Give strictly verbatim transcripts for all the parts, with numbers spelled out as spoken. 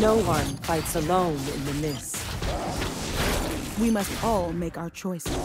No one fights alone in the mist. We must all make our choices.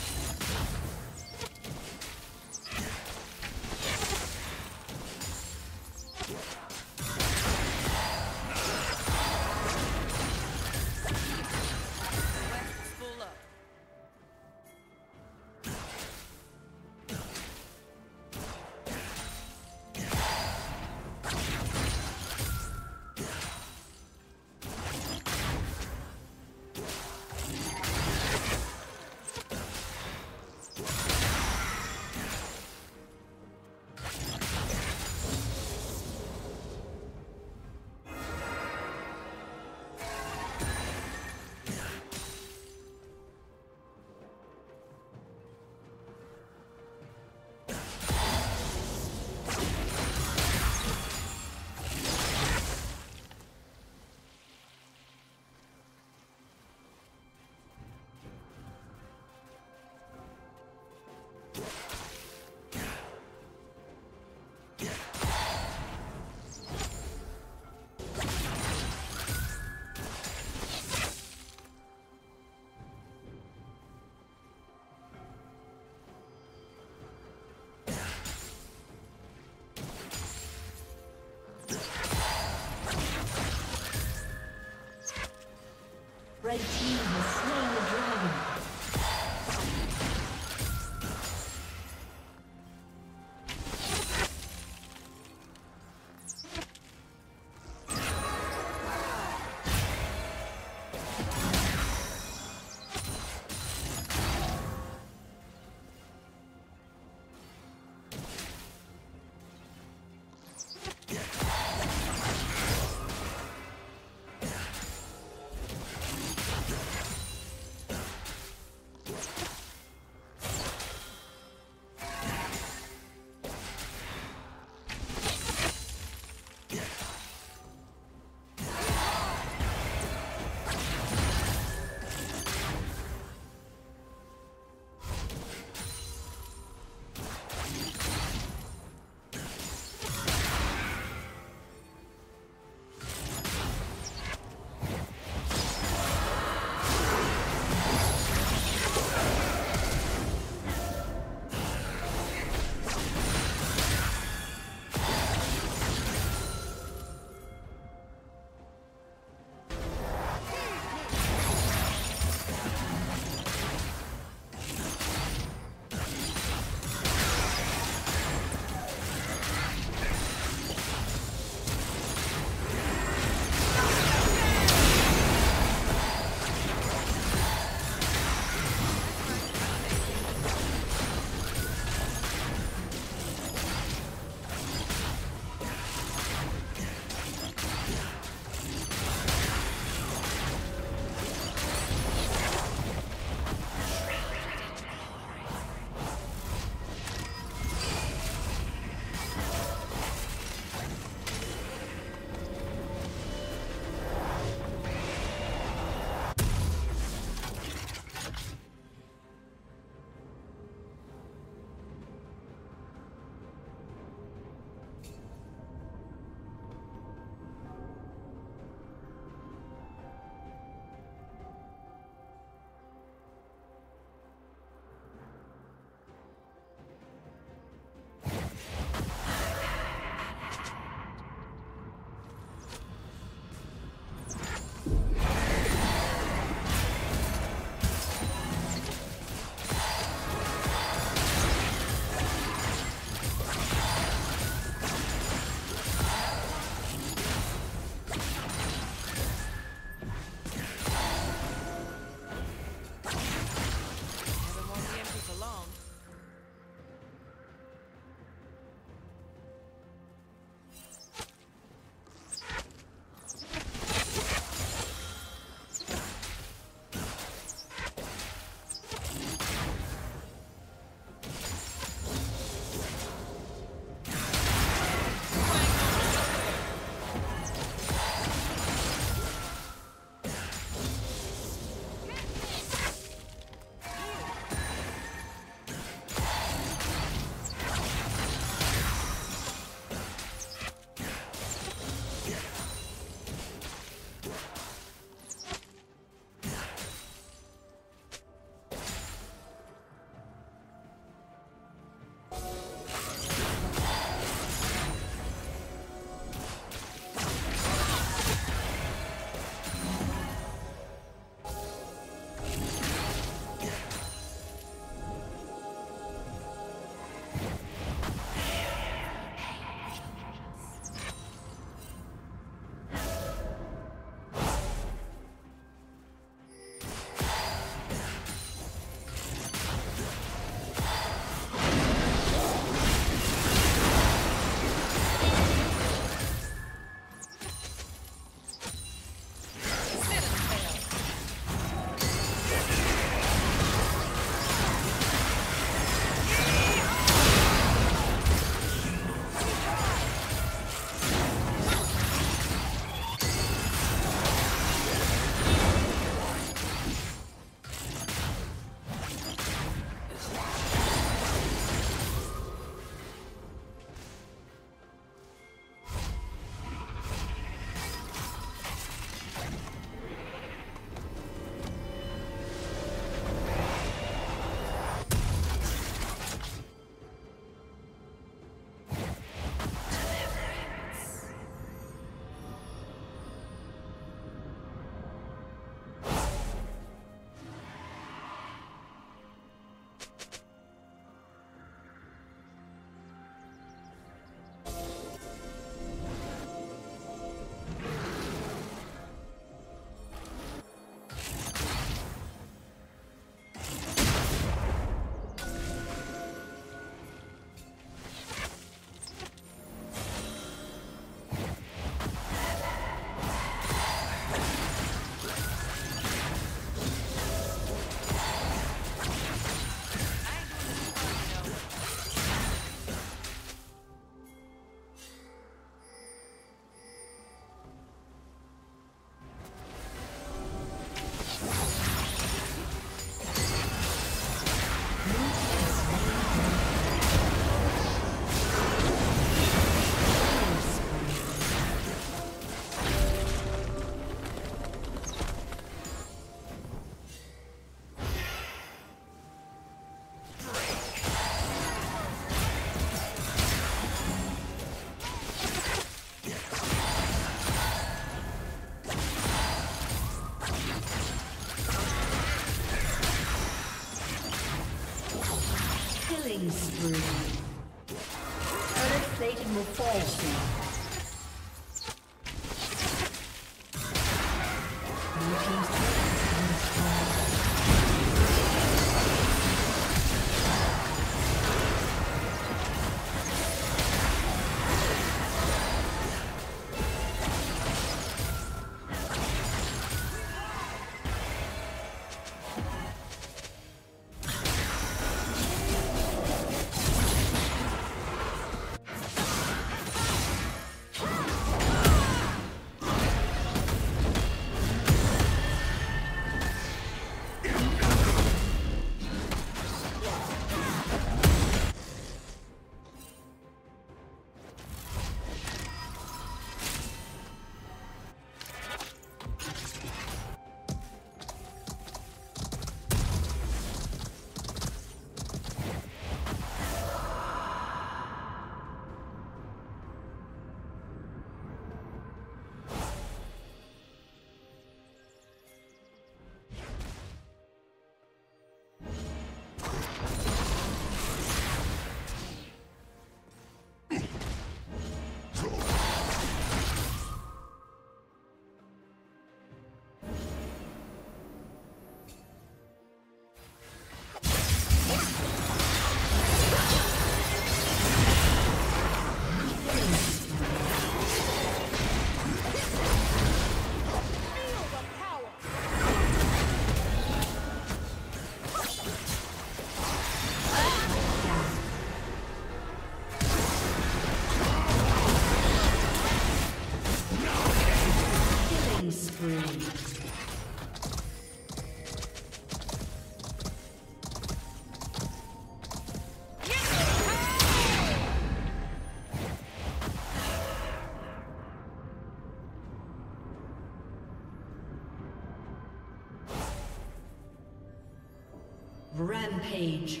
Rampage.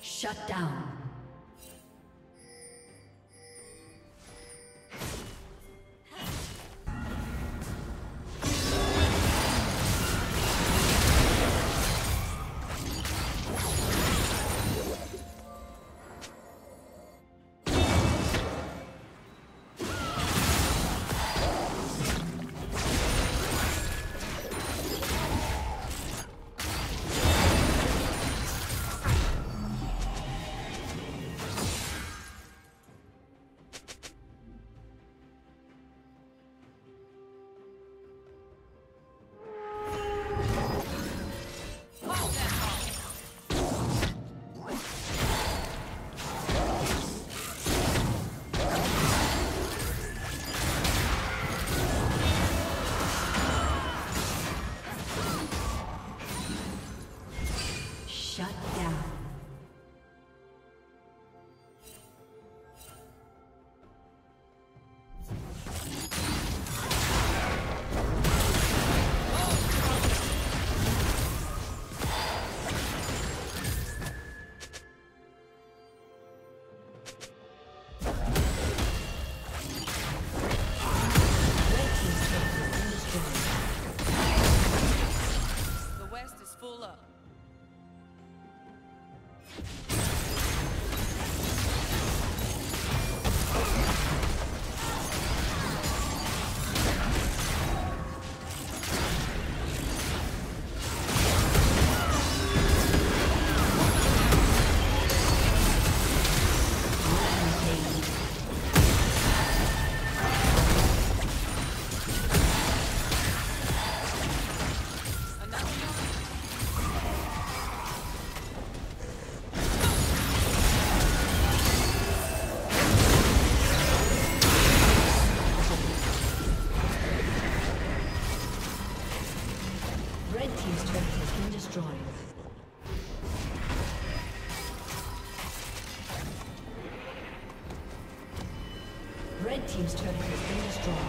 Shut down. Red team's turret has been destroyed. New team's turret has been destroyed.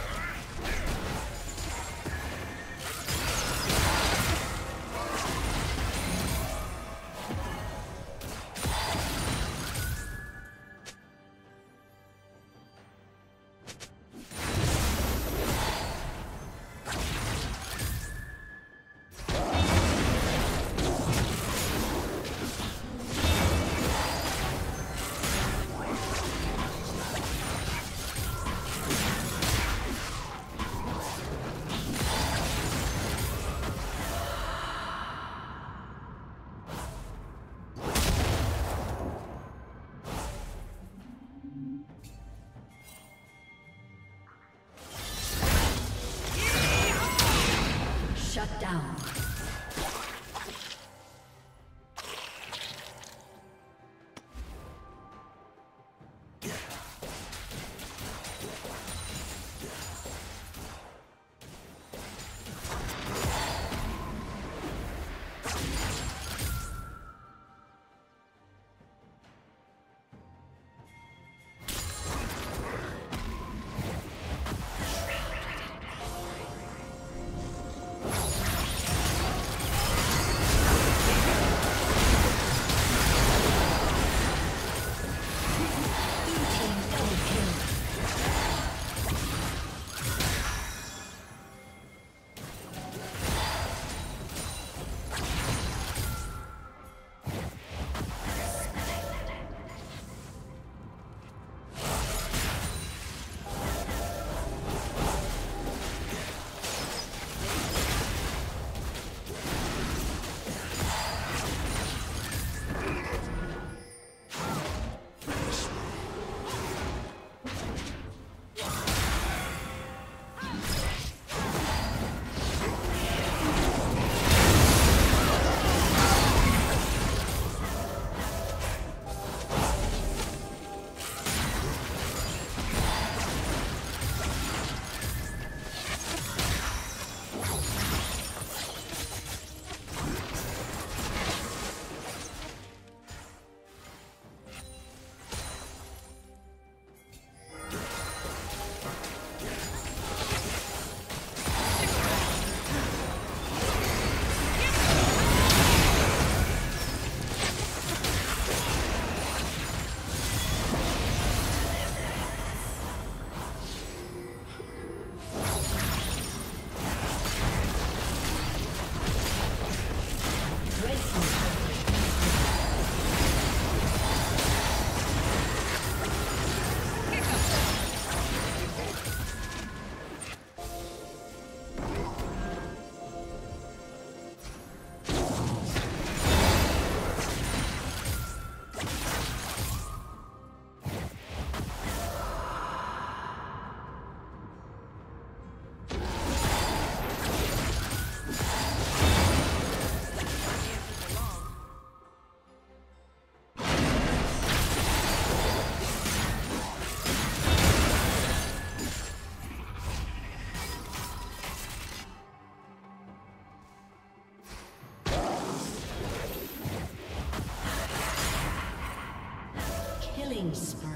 Killing spree.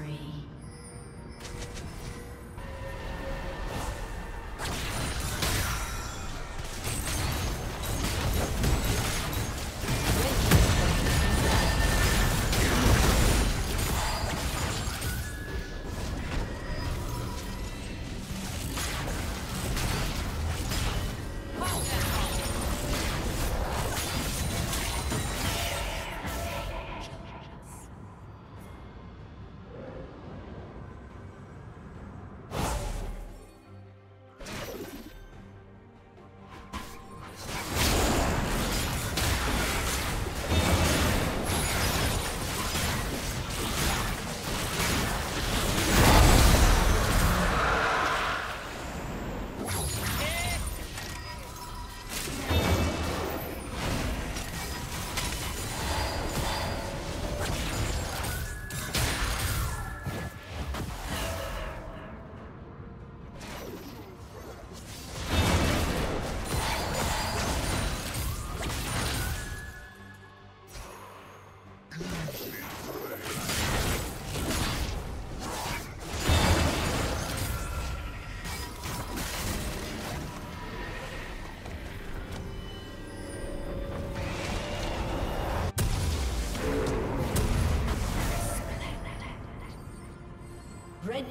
Red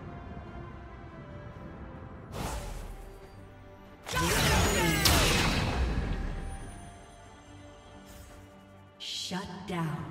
Shut down.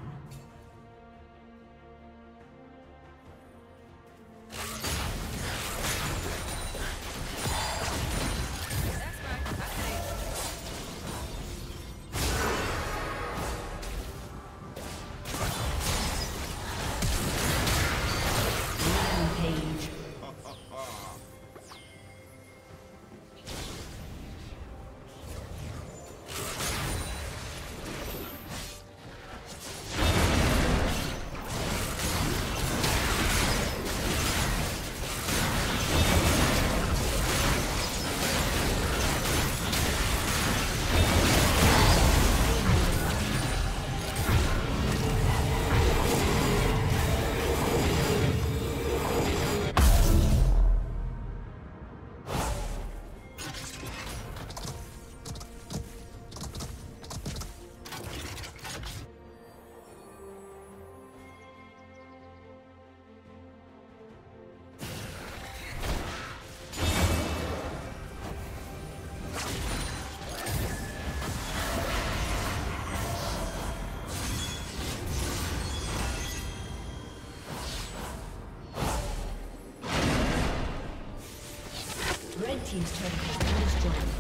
Team's turret has been destroyed.